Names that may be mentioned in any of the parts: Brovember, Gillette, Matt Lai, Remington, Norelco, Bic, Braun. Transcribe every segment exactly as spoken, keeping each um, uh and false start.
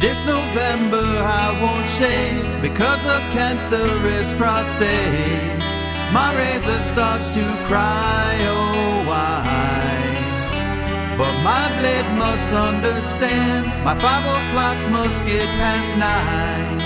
This November I won't shave because of cancerous prostates. My razor starts to cry, oh why? But my blade must understand, my five o'clock must get past nine.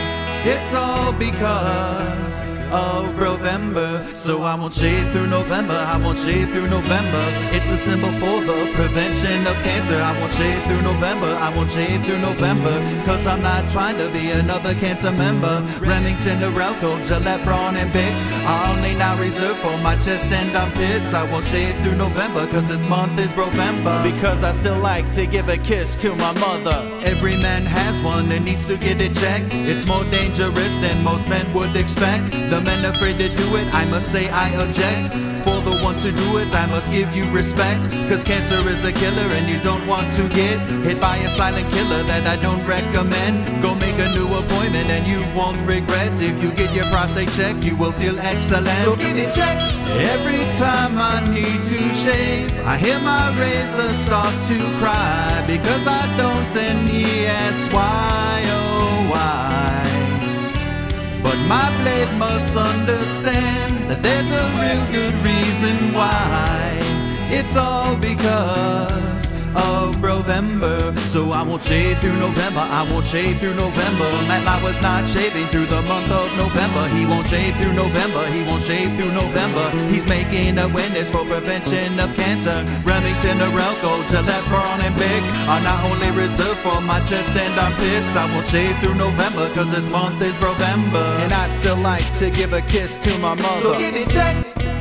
It's all because of Brovember. So I won't shave through November, I won't shave through November. It's a symbol for the prevention of cancer. I won't shave through November, I won't shave through November, cause I'm not trying to be another cancer member. Remington, Norelco, Gillette, Braun and Bic I only now reserve for my chest and armpits. I won't shave through November, cause this month is Brovember. Because I still like to give a kiss to my mother. Every man has one and needs to get it checked. It's more dangerous than most men would expect. The men afraid to do it, I must say I object. For the ones who do it, I must give you respect. Cause cancer is a killer and you don't want to get hit by a silent killer that I don't recommend. Go make a new appointment and you won't regret. If you get your prostate checked, you will feel excellent. So get it checked. Every time I need to shave, I hear my razor start to cry. Because I don't then he asks why, oh why? But my blade must understand that there's a real good reason why. It's all because of Brovember. So I won't shave through November, I won't shave through November. Matt Lai was not shaving through the month of November. He won't shave through November, he won't shave through November. He's making awareness for prevention of cancer. Remington, Norelco, Gillette, Braun and Bic are not only reserved for my chest and armpits. I won't shave through November, cause this month is Brovember. And I'd still like to give a kiss to my mother. So get it checked.